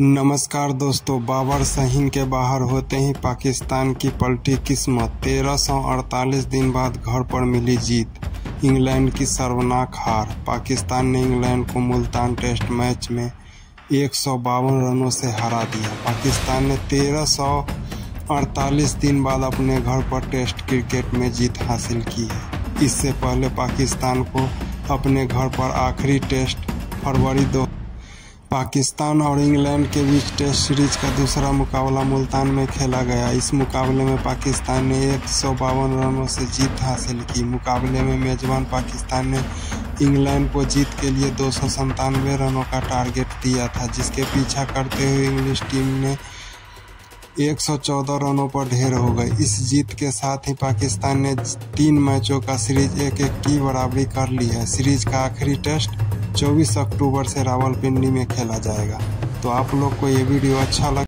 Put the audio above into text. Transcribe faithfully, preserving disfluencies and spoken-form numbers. नमस्कार दोस्तों, बाबर शाहीन के बाहर होते ही पाकिस्तान की पलटी किस्मत। तेरह सौ अड़तालीस दिन बाद घर पर मिली जीत। इंग्लैंड की शर्मनाक हार। पाकिस्तान ने इंग्लैंड को मुल्तान टेस्ट मैच में एक सौ बावन रनों से हरा दिया। पाकिस्तान ने तेरह सौ अड़तालीस दिन बाद अपने घर पर टेस्ट क्रिकेट में जीत हासिल की है। इससे पहले पाकिस्तान को अपने घर पर आखिरी टेस्ट फरवरी दो पाकिस्तान और इंग्लैंड के बीच टेस्ट सीरीज का दूसरा मुकाबला मुल्तान में खेला गया। इस मुकाबले में पाकिस्तान ने एक सौ बावन रनों से जीत हासिल की। मुकाबले में मेजबान पाकिस्तान ने इंग्लैंड को जीत के लिए दो सौ संतानवे रनों का टारगेट दिया था, जिसके पीछा करते हुए इंग्लिश टीम ने एक सौ चौदह रनों पर ढेर हो गए। इस जीत के साथ ही पाकिस्तान ने तीन मैचों का सीरीज एक एक की बराबरी कर ली है। सीरीज का आखिरी टेस्ट चौबीस अक्टूबर से रावलपिंडी में खेला जाएगा। तो आप लोग को ये वीडियो अच्छा लगा।